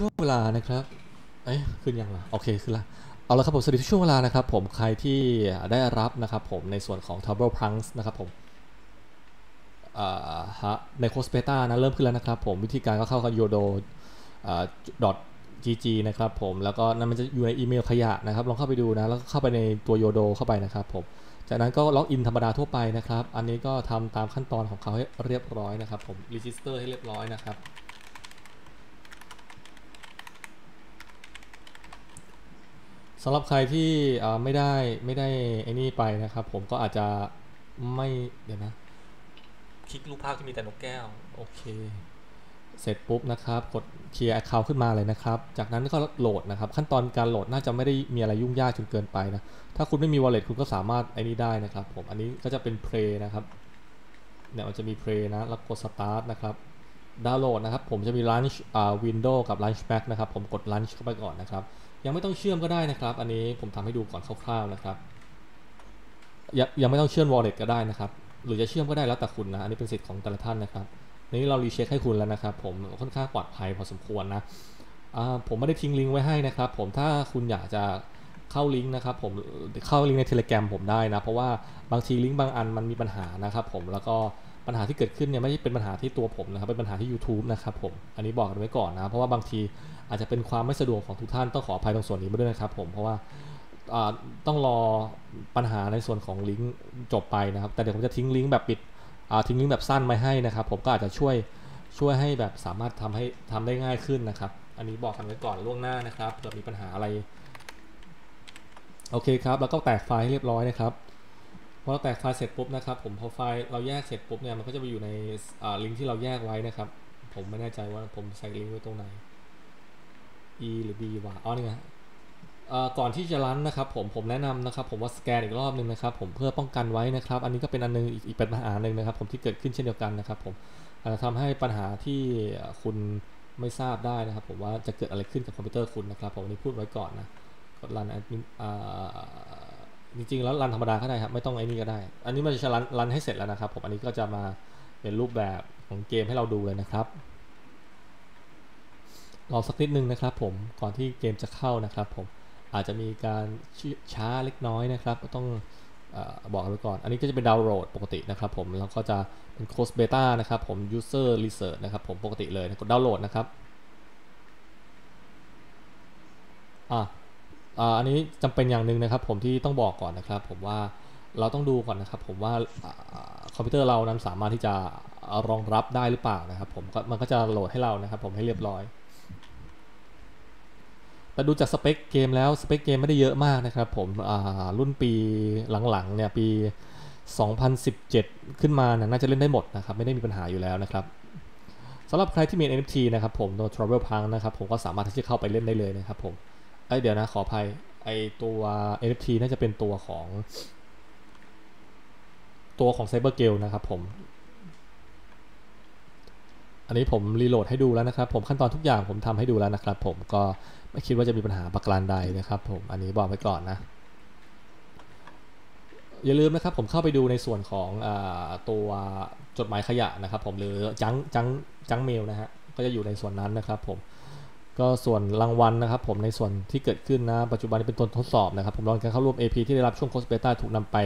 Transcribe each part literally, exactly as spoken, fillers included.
ช่วงเวลานะครับเอ๊ะขึ้นยังล่ะโอเคขึ้นละเอาละครับผมสวัสดีทุกช่วงเวลานะครับผมใครที่ได้รับนะครับผมในส่วนของ Troublepunk นะครับผมอ่าฮะในโคสเปต้านะเริ่มขึ้นแล้วนะครับผมวิธีการก็เข้ากับ Yodo อ่า .gg นะครับผมแล้วก็นั่นมันจะอยู่ในอีเมลขยะนะครับลองเข้าไปดูนะแล้วก็เข้าไปในตัว Yodo เข้าไปนะครับผมจากนั้นก็ล็อกอินธรรมดาทั่วไปนะครับอันนี้ก็ทำตามขั้นตอนของเขาให้เรียบร้อยนะครับผมรีจิสเตอร์ให้เรียบร้อยนะครับสำหรับใครที่ไม่ได้ไม่ได้ไอ้นี่ไปนะครับผมก็อาจจะไม่เดี๋ยวนะคลิกรูปภาพที่มีแต่นกแก้วโอเคเสร็จปุ๊บนะครับกดเคลียร์ account ขึ้นมาเลยนะครับจากนั้นก็โหลดนะครับขั้นตอนการโหลดน่าจะไม่ได้มีอะไรยุ่งยากจนเกินไปนะถ้าคุณไม่มี wallet คุณก็สามารถไอ้นี่ได้นะครับผมอันนี้ก็จะเป็น play นะครับเนี่ยมันจะมี play นะแล้วกด start นะครับดาวน์โหลดนะครับผมจะมี launch อ่า window กับ launch back นะครับผมกด launch เข้าไปก่อนนะครับยังไม่ต้องเชื่อมก็ได้นะครับอันนี้ผมทำให้ดูก่อนคร่าวๆนะครับยังยังไม่ต้องเชื่อม wallet ก็ได้นะครับหรือจะเชื่อมก็ได้แล้วแต่คุณนะอันนี้เป็นสิทธิ์ของแต่ละท่านนะครับนี้เรารีเช็คให้คุณแล้วนะครับผมค่อนข้างปลอดภัยพอสมควรนะผมไม่ได้ทิ้งลิงก์ไว้ให้นะครับผมถ้าคุณอยากจะเข้าลิงก์นะครับผมเข้าลิงก์ใน Telegram ผมได้นะเพราะว่าบางทีลิงก์บางอันมันมีปัญหานะครับผมแล้วก็ปัญหาที่เกิดขึ้นเนี่ยไม่ใช่เป็นปัญหาที่ตัวผมนะครับเป็นปัญหาที่ YouTube นะครับผมอันนี้บอกกันไว้ก่อนนะเพราะว่าบางทีอาจจะเป็นความไม่สะดวกของทุกท่านต้องขออภัยตรงส่วนนี้มาด้วยนะครับผมเพราะว่าต้องรอปัญหาในส่วนของลิงก์จบไปนะครับแต่เดี๋ยวผมจะทิ้งลิงก์แบบปิดทิ้งลิงก์แบบสั้นไว้ให้นะครับผมก็อาจจะช่วยช่วยให้แบบสามารถทำให้ทำได้ง่ายขึ้นนะครับอันนี้บอกกันไว้ก่อนล่วงหน้านะครับเกิดมีปัญหาอะไรโอเคครับแล้วก็แตกไฟล์ให้เรียบร้อยนะครับพอเราแตกไฟล์เสร็จปุ๊บนะครับผมพอไฟล์เราแยกเสร็จปุ๊บเนี่ยมันก็จะไปอยู่ในลิงก์ที่เราแยกไว้นะครับผมไม่แน่ใจว่าผมใส่ลิงก์ไว้ตรงไหน e หรือ b วะอ๋อนี่ไงก่อนที่จะรันนะครับผมผมแนะนำนะครับผมว่าสแกนอีกรอบนึงนะครับผมเพื่อป้องกันไว้นะครับอันนี้ก็เป็นอันนึงอีกปัญหาหนึ่งนะครับผมที่เกิดขึ้นเช่นเดียวกันนะครับผมทำให้ปัญหาที่คุณไม่ทราบได้นะครับผมว่าจะเกิดอะไรขึ้นกับคอมพิวเตอร์คุณนะครับผมนี่พูดไว้ก่อนนะกดรันจริงๆแล้วรันธรรมดาก็ได้ครับไม่ต้องไอ้นี่ก็ได้อันนี้มันจะรันรันให้เสร็จแล้วนะครับผมอันนี้ก็จะมาเป็นรูปแบบของเกมให้เราดูเลยนะครับรอสักนิดนึงนะครับผมก่อนที่เกมจะเข้านะครับผมอาจจะมีการช้าเล็กน้อยนะครับก็ต้องบอกไว้ก่อนอันนี้ก็จะเป็นดาวน์โหลดปกตินะครับผมแล้วก็จะเป็นโค้ดเบต้านะครับผม user research นะครับผมปกติเลยกดดาวน์โหลดนะครับอ่ะอันนี้จำเป็นอย่างหนึ่งนะครับผมที่ต้องบอกก่อนนะครับผมว่าเราต้องดูก่อนนะครับผมว่าคอมพิวเตอร์เรานั้นสามารถที่จะรองรับได้หรือเปล่านะครับผมมันก็จะโหลดให้เรานะครับผมให้เรียบร้อยแต่ดูจากสเปคเกมแล้วสเปคเกมไม่ได้เยอะมากนะครับผมรุ่นปีหลังๆเนี่ยปีสองพันสิบเจ็ดขึ้นมาน่าจะเล่นได้หมดนะครับไม่ได้มีปัญหาอยู่แล้วนะครับสำหรับใครที่มี เอ็น เอฟ ที นะครับผมตัว Troublepunk นะครับผมก็สามารถที่จะเข้าไปเล่นได้เลยนะครับผมไอเดี๋ยวนะขออภัยไอตัว เอ็น เอฟ ที น่าจะเป็นตัวของตัวของ Cyber Guild นะครับผมอันนี้ผมรีโหลดให้ดูแล้วนะครับผมขั้นตอนทุกอย่างผมทำให้ดูแล้วนะครับผมก็ไม่คิดว่าจะมีปัญหาประการใดนะครับผมอันนี้บอกไว้ก่อนนะอย่าลืมนะครับผมเข้าไปดูในส่วนของตัวจดหมายขยะนะครับผมหรือจังจังจังเมลนะฮะก็จะอยู่ในส่วนนั้นนะครับผมก็ส่วนรางวัลนะครับผมในส่วนที่เกิดขึ้นนะปัจจุบันเป็นตัวทดสอบนะครับผมลองการเข้าร่วม เอ พี ที่ได้รับช่วงโค้ชเบต้าถูกนำไป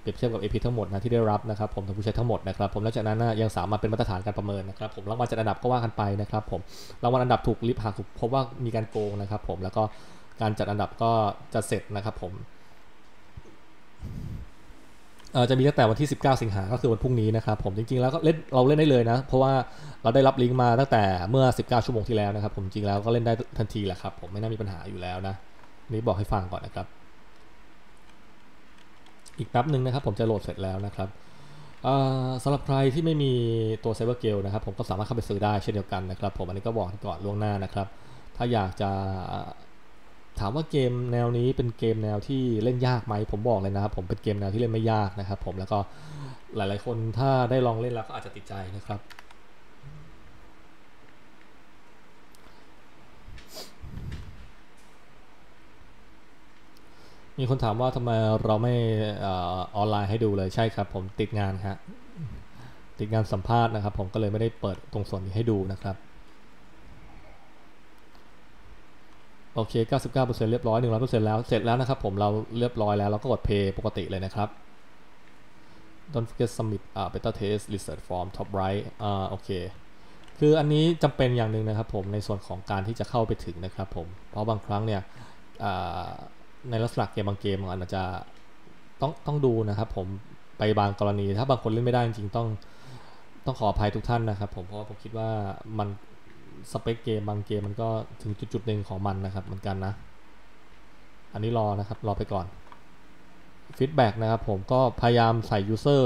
เปรียบเทียบกับ เอ พี ทั้งหมดนะที่ได้รับนะครับผมทั้งผู้ใช้ทั้งหมดนะครับผมแล้วจากนั้นยังสามารถเป็นมาตรฐานการประเมินนะครับผมรางวัลจัดอันดับก็ว่ากันไปนะครับผมรางวัลอันดับถูกลิฟต์หากพบว่ามีการโกงนะครับผมแล้วก็การจัดอันดับก็จะเสร็จนะครับผมจะมีตั้งแต่วันที่สิบเก้าสิงหาก็คือวันพรุ่งนี้นะครับผมจริงๆแล้วก็เล่นเราเล่นได้เลยนะเพราะว่าเราได้รับลิงก์มาตั้งแต่เมื่อสิบเก้าชั่วโมงที่แล้วนะครับผมจริงแล้วก็เล่นได้ทันทีแหละครับผมไม่น่ามีปัญหาอยู่แล้วนะนี่บอกให้ฟังก่อนนะครับอีกแป๊บหนึ่งนะครับผมจะโหลดเสร็จแล้วนะครับสำหรับใครที่ไม่มีตัว Cyber Guild นะครับผมก็สามารถเข้าไปซื้อได้เช่นเดียวกันนะครับผมอันนี้ก็บอกก่อนล่วงหน้านะครับถ้าอยากจะถามว่าเกมแนวนี้เป็นเกมแนวที่เล่นยากไหมผมบอกเลยนะครับผมเป็นเกมแนวที่เล่นไม่ยากนะครับผมแล้วก็หลายๆคนถ้าได้ลองเล่นแล้วก็อาจจะติดใจนะครับมีคนถามว่าทำไมเราไม่ออนไลน์ให้ดูเลยใช่ครับผมติดงานครับติดงานสัมภาษณ์นะครับผมก็เลยไม่ได้เปิดตรงส่วนนี้ให้ดูนะครับ โอเค เก้าสิบเก้าเปอร์เซ็นต์ เรียบร้อย หนึ่งร้อยเปอร์เซ็นต์ แล้วเสร็จแล้วนะครับผมเราเรียบร้อยแล้วเราก็กด Pay ปกติเลยนะครับ Don't forget submit อ่า beta test research form top right อ่าโอเคคืออันนี้จำเป็นอย่างหนึ่งนะครับผมในส่วนของการที่จะเข้าไปถึงนะครับผมเพราะบางครั้งเนี่ยในลักษณะเกมบางเกมมันอาจจะต้องต้องดูนะครับผมไปบางกรณีถ้าบางคนเล่นไม่ได้จริงๆต้องต้องขออภัยทุกท่านนะครับผมเพราะว่าผมคิดว่ามันสเปคเกมบางเกมมันก็ถึงจุดๆหนึ่งของมันนะครับเหมือนกันนะอันนี้รอนะครับรอไปก่อนฟีดแบ็กนะครับผมก็พยายามใส่ user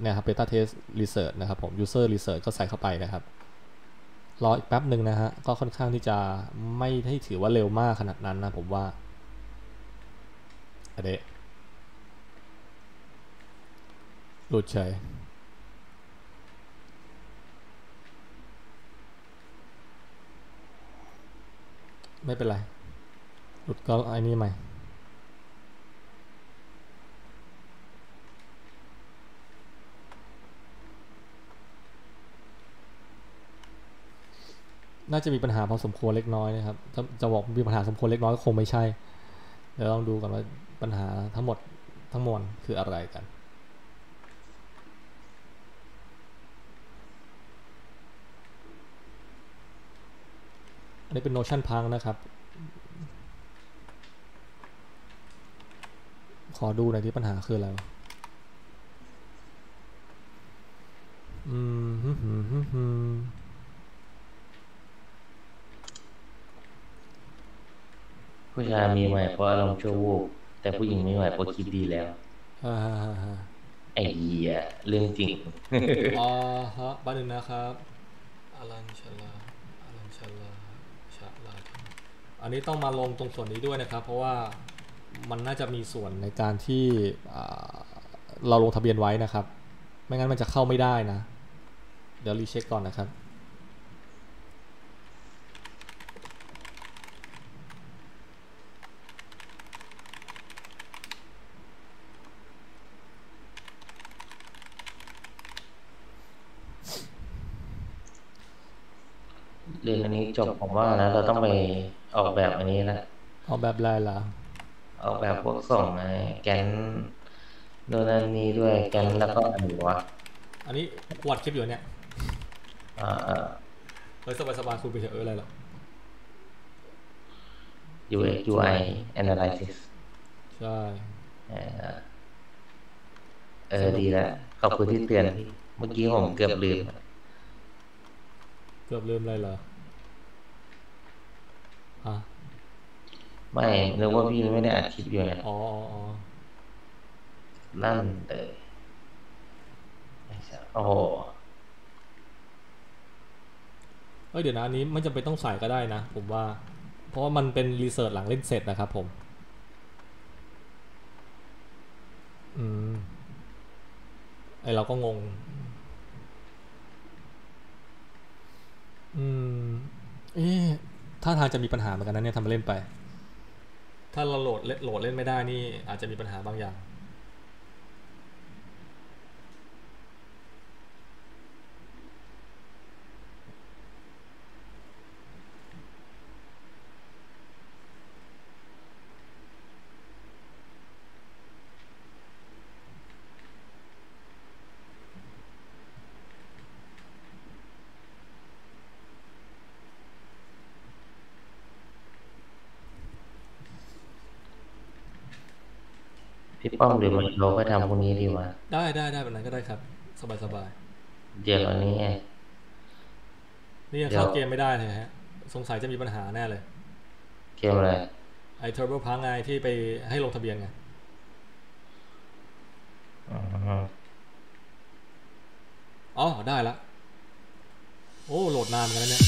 เนี่ยครับ beta test research นะครับผม user research ก็ใส่เข้าไปนะครับรออีกแป๊บหนึ่งนะฮะก็ค่อนข้างที่จะไม่ได้ถือว่าเร็วมากขนาดนั้นนะผมว่าอเดะหลุดเฉยไม่เป็นไรหลุดก็ไอ้นี่ใหม่น่าจะมีปัญหาพอสมควรเล็กน้อยนะครับถ้าจะบอกมีปัญหาสมควรเล็กน้อยก็คงไม่ใช่เดี๋ยวลองดูกันว่าปัญหาทั้งหมดทั้งมวลคืออะไรกันอันนี้เป็น Notion พังนะครับขอดูหน่อยที่ปัญหาคืออะไรอืมฮึฮึฮึฮึผู้ชายมีใหม่เพราะลองชั่ววูบแต่ผู้หญิงไม่ใหม่เพราะคิดดีแล้วไอ้เหี้ยเรื่องจริงอ๋อฮะบ้านหนึ่งนะครับอลันชลาอลันชลาชลาอันนี้ต้องมาลงตรงส่วนนี้ด้วยนะครับเพราะว่ามันน่าจะมีส่วนในการที่เราลงทะเบียนไว้นะครับไม่งั้นมันจะเข้าไม่ได้นะเดี๋ยวรีเช็คก่อนนะครับเรื่องอันนี้จบผมว่านะเราต้องไปออกแบบอันนี้นะออกแบบลายเหรอออกแบบพวกส่งไงแกนโดนอันนี้ด้วยแกนแล้วก็อันนี้วะอันนี้วาดคลิปอยู่เนี่ยอ่าเฮ้ยสบายสบายคุณไปเฉยอะไรหรอ ยู เอ็กซ์ ยู ไอ analysis ใช่เออดีแล้วขอบคุณที่เตือนเมื่อกี้ผมเกือบลืมเกือบลืมอะไรเหรอฮะไม่นึกว่าพี่ไม่ได้อัดคลิปอยู่นะอ๋ออ๋อนั่นเตยโอ้โหเฮ้ยเดี๋ยวนะอันนี้ไม่จำเป็นต้องใส่ก็ได้นะผมว่าเพราะว่ามันเป็นรีเสิร์ชหลังเล่นเสร็จนะครับผมอืมไอเราก็งงอืมเอ๊ะถ้าทางจะมีปัญหาเหมือนกันนะเนี่ยทำมาเล่นไปถ้าเราโหลดเล่นโหลดเล่นไม่ได้นี่อาจจะมีปัญหาบางอย่างป้อมหรือมันเราไปทำพวกนี้ดีวะได้ได้ได้แบบนั้นก็ได้ครับสบายสบายเดี๋ยวนี้ไงนี่ยังเข้าเกมไม่ได้เลยฮะสงสัยจะมีปัญหาแน่เลยเกมอะไรไอ้ Troublepunk ไงที่ไปให้ลงทะเบียนไงอ๋อได้ละโอ้โหลดนานกันแล้วเนี่ย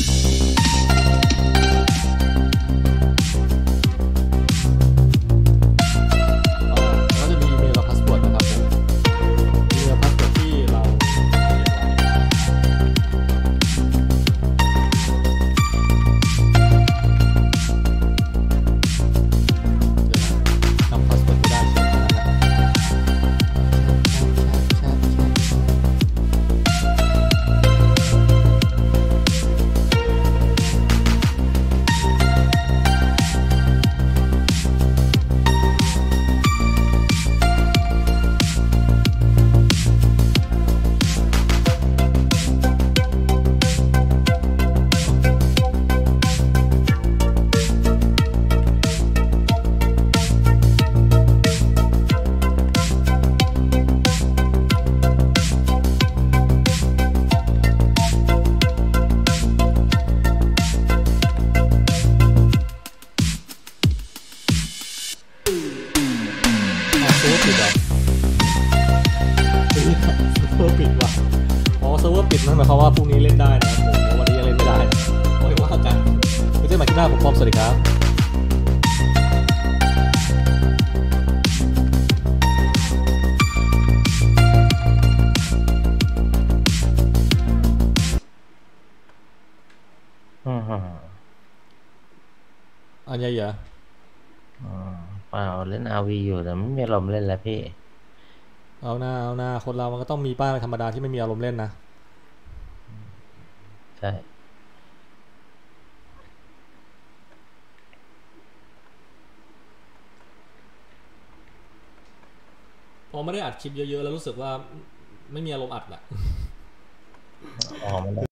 หมายความว่าพรุ่งนี้เล่นได้นะวันนี้ยังเล่นไม่ได้โอ้ยว่ากันไม่ใช่หมายถึงหน้าผมพร้อมสวัสดีครับอันใหญ่เหรออ๋อเปล่าเล่น อาร์ วี อยู่แต่ไม่มีอารมณ์เล่นแล้วพี่เอาหน้าเอาหน้าคนเรามันก็ต้องมีป้าธรรมดาที่ไม่มีอารมณ์เล่นนะใช่พอไม่ได้อัดคลิปเยอะๆแล้วรู้สึกว่าไม่มีอารมณ์อัดแหละ